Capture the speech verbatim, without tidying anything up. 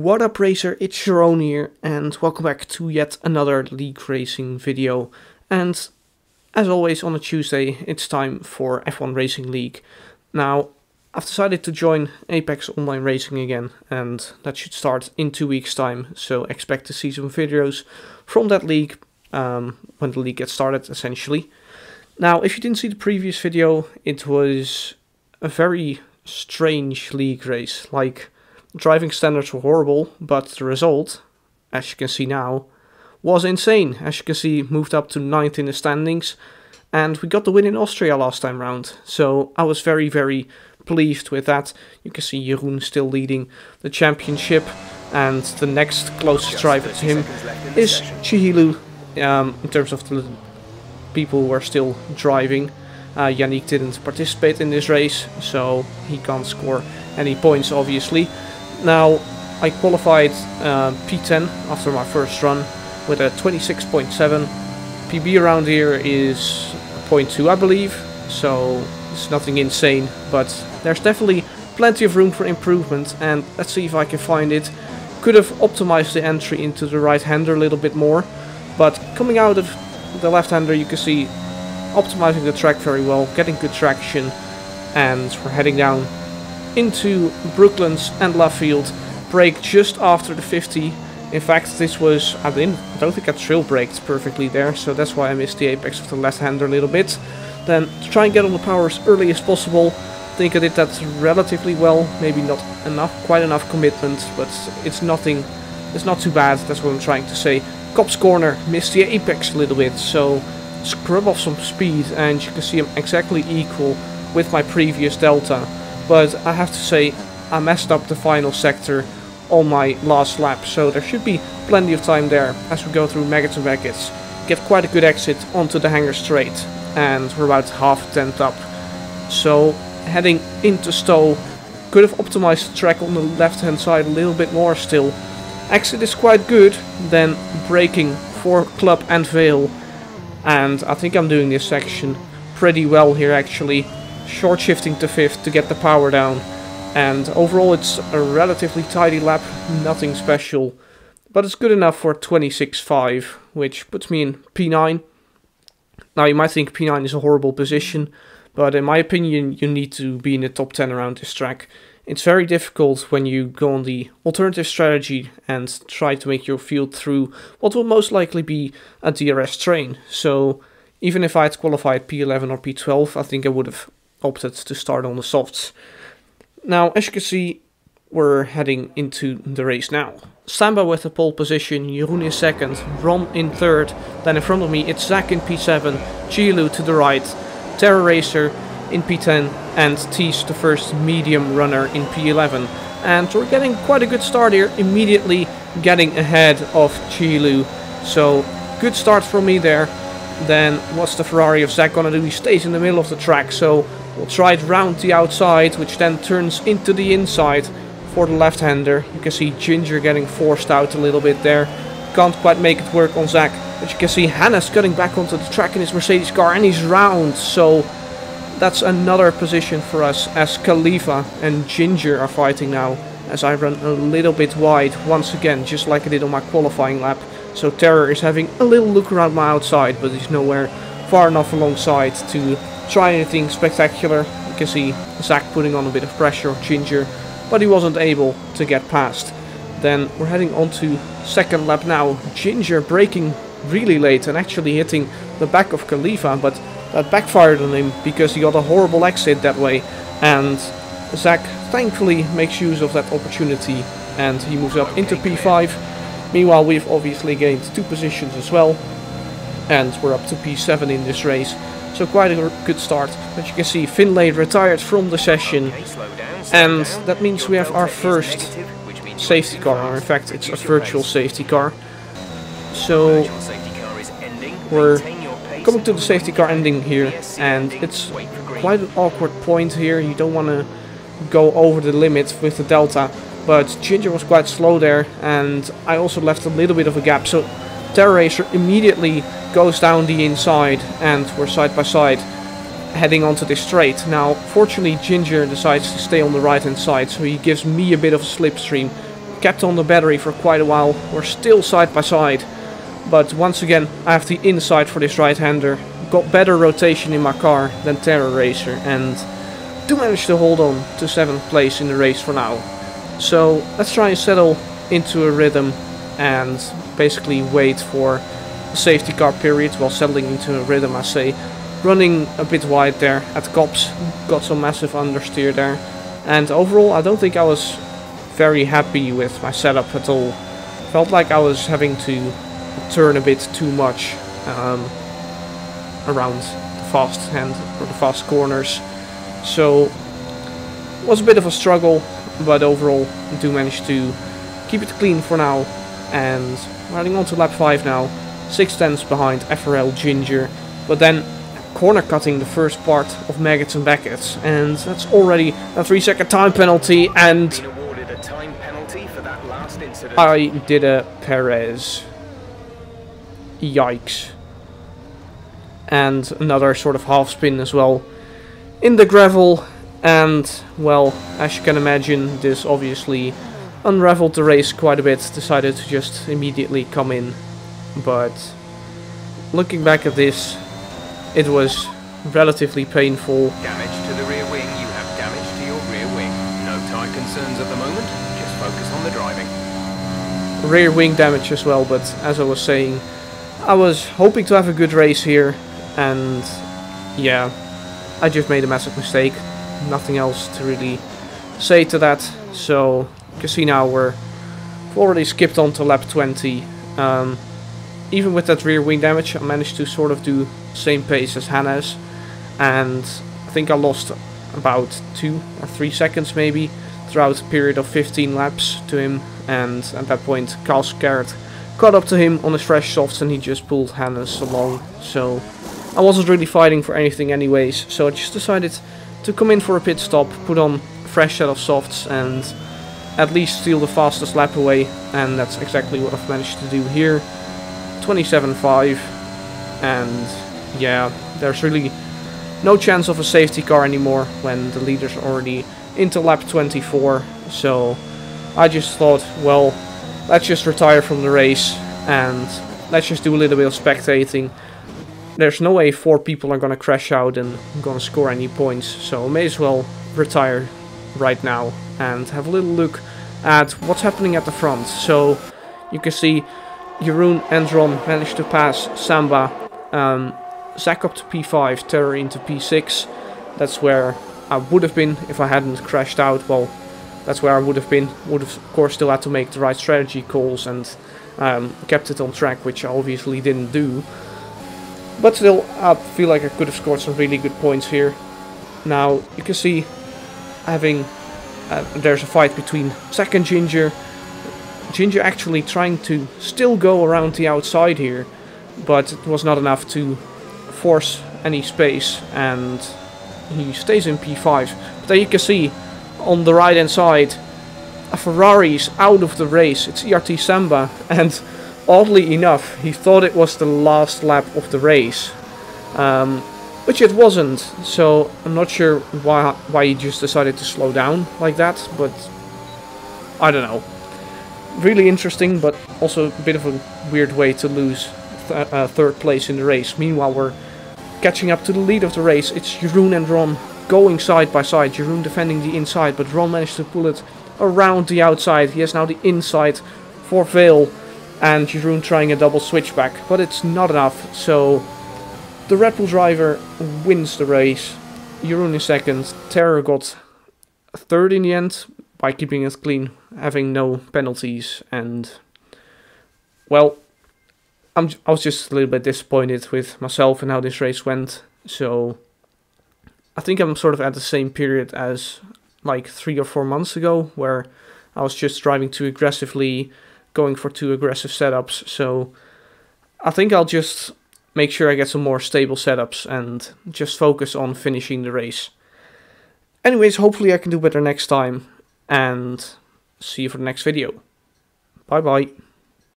What up, racer? It's Sharone here, and welcome back to yet another league racing video. And as always on a Tuesday, it's time for F one Racing League. Now, I've decided to join Apex Online Racing again, and that should start in two weeks' time. So expect to see some videos from that league um, when the league gets started, essentially. Now, if you didn't see the previous video, it was a very strange league race. Like, driving standards were horrible, but the result, as you can see now, was insane. As you can see, moved up to ninth in the standings, and we got the win in Austria last time round. So I was very, very pleased with that. You can see Jeroen still leading the championship, and the next closest Just driver to him is Chihiru, um, in terms of the people who are still driving. Uh, Yannick didn't participate in this race, so he can't score any points, obviously. Now, I qualified uh, P ten after my first run with a twenty-six point seven. P B around here is zero point two, I believe, so it's nothing insane, but there's definitely plenty of room for improvement, and let's see if I can find it. Could have optimized the entry into the right-hander a little bit more, but coming out of the left-hander, you can see optimizing the track very well, getting good traction, and we're heading down into Brooklands and LaField. Brake just after the fifty. In fact, this was, I didn't, I don't think I trail braked perfectly there, so that's why I missed the apex of the left hander a little bit. Then to try and get on the power as early as possible. I think I did that relatively well. Maybe not enough, quite enough commitment, but it's nothing. It's not too bad. That's what I'm trying to say. Cop's Corner, missed the apex a little bit, so scrub off some speed, and you can see I'm exactly equal with my previous delta. But I have to say, I messed up the final sector on my last lap, so there should be plenty of time there as we go through Maggots and Maggots. Get quite a good exit onto the Hangar straight, and we're about half a tenth up. So, heading into Stowe, could have optimized the track on the left hand side a little bit more still. Exit is quite good, then braking for Club and Vale, and I think I'm doing this section pretty well here actually. Short shifting to fifth to get the power down, and overall it's a relatively tidy lap, nothing special, but it's good enough for twenty-six point five, which puts me in P nine. Now you might think P nine is a horrible position, but in my opinion you need to be in the top ten around this track. It's very difficult when you go on the alternative strategy and try to make your field through what will most likely be a D R S train, so even if I had qualified P eleven or P twelve, I think I would have opted to start on the softs. Now, as you can see, we're heading into the race now. Samba with the pole position, Jeroen in second, Ron in third, then in front of me it's Zach in P seven, Chihiru to the right, Terra Racer in P ten, and Tees the first medium runner in P eleven. And we're getting quite a good start here, immediately getting ahead of Chihiru. So, good start from me there. Then, what's the Ferrari of Zach gonna do? He stays in the middle of the track, so we'll try it round the outside, which then turns into the inside for the left-hander. You can see Ginger getting forced out a little bit there. Can't quite make it work on Zach. But you can see Hannes cutting back onto the track in his Mercedes car, and he's round. So that's another position for us, as Khalifa and Ginger are fighting now, as I run a little bit wide once again, just like I did on my qualifying lap. So Terror is having a little look around my outside, but he's nowhere far enough alongside to try anything spectacular. You can see Zach putting on a bit of pressure on Ginger, but he wasn't able to get past. Then we're heading on to second lap now. Ginger braking really late and actually hitting the back of Khalifa, but that backfired on him because he got a horrible exit that way. And Zach thankfully makes use of that opportunity and he moves up into P five. Meanwhile, we've obviously gained two positions as well, and we're up to P seven in this race. So quite a good start. As you can see, Finlay retired from the session, okay, slow down, slow and down. That means Your we have our first negative, safety car, or in fact it's a virtual safety car. So safety car is we're coming to the safety car ending here, and it's quite an awkward point here. You don't want to go over the limit with the delta, but Ginger was quite slow there, and I also left a little bit of a gap, so Terra Racer immediately goes down the inside, and we're side by side heading onto this straight. Now, fortunately, Ginger decides to stay on the right hand side, so he gives me a bit of a slipstream. kept on the battery for quite a while. We're still side by side. But once again, I have the inside for this right-hander. Got better rotation in my car than Terra Racer, and do manage to hold on to seventh place in the race for now. So let's try and settle into a rhythm and basically wait for a safety car period while settling into a rhythm, I say. Running a bit wide there at Cop's, got some massive understeer there. And overall, I don't think I was very happy with my setup at all. Felt like I was having to turn a bit too much um, around the fast hand or the fast corners. So it was a bit of a struggle, but overall I do manage to keep it clean for now. And riding on to lap five now, six tenths behind F R L Ginger. But then corner cutting the first part of Maggots and Maggots, and that's already a three second time penalty, and awarded a time penalty for that last incident. I did a Perez. Yikes. And another sort of half spin as well in the gravel, and well, as you can imagine, this obviously unraveled the race quite a bit. Decided to just immediately come in, but looking back at this, it was relatively painful. Damage to the rear wing, you have damage to your rear wing. No tyre concerns at the moment, just focus on the driving. Rear wing damage as well, but as I was saying, I was hoping to have a good race here, and yeah, I just made a massive mistake. Nothing else to really say to that. So you can see now we're already skipped on to lap twenty. Um, even with that rear wing damage, I managed to sort of do the same pace as Hannes, and I think I lost about two or three seconds maybe throughout a period of fifteen laps to him. And at that point, Carl Skert caught up to him on his fresh softs, and he just pulled Hannes along. So I wasn't really fighting for anything anyways, so I just decided to come in for a pit stop, put on a fresh set of softs, and at least steal the fastest lap away, and that's exactly what I've managed to do here. twenty-seven point five, and yeah, there's really no chance of a safety car anymore when the leaders are already into lap twenty-four, so I just thought, well, let's just retire from the race and let's just do a little bit of spectating. There's no way four people are going to crash out and going to score any points, so may as well retire right now and have a little look at what's happening at the front. So you can see Jeroen and Ron managed to pass Samba, um, Zach up to P five, Terror into P six. That's where I would have been if I hadn't crashed out. Well, that's where I would have been. Would have, of course, still had to make the right strategy calls and um, kept it on track, which I obviously didn't do. But still, I feel like I could have scored some really good points here. Now, you can see having uh, there's a fight between Zach and Ginger. Ginger actually trying to still go around the outside here, but it was not enough to force any space, and he stays in P five. But there you can see on the right hand side, a Ferrari's out of the race. It's E R T Samba, and oddly enough, he thought it was the last lap of the race, um, which it wasn't. So I'm not sure why why he just decided to slow down like that, but I don't know. Really interesting, but also a bit of a weird way to lose th uh, third place in the race. Meanwhile, we're catching up to the lead of the race. It's Jeroen and Ron going side by side. Jeroen defending the inside, but Ron managed to pull it around the outside. He has now the inside for Vale, and Jeroen trying a double switchback, but it's not enough. So the Red Bull driver wins the race. Jeroen in second. Terra got third in the end, by keeping it clean, having no penalties, and well, I'm j I was just a little bit disappointed with myself and how this race went. So I think I'm sort of at the same period as like three or four months ago, where I was just driving too aggressively, going for too aggressive setups. So I think I'll just make sure I get some more stable setups and just focus on finishing the race. Anyways, hopefully I can do better next time. And see you for the next video. Bye bye.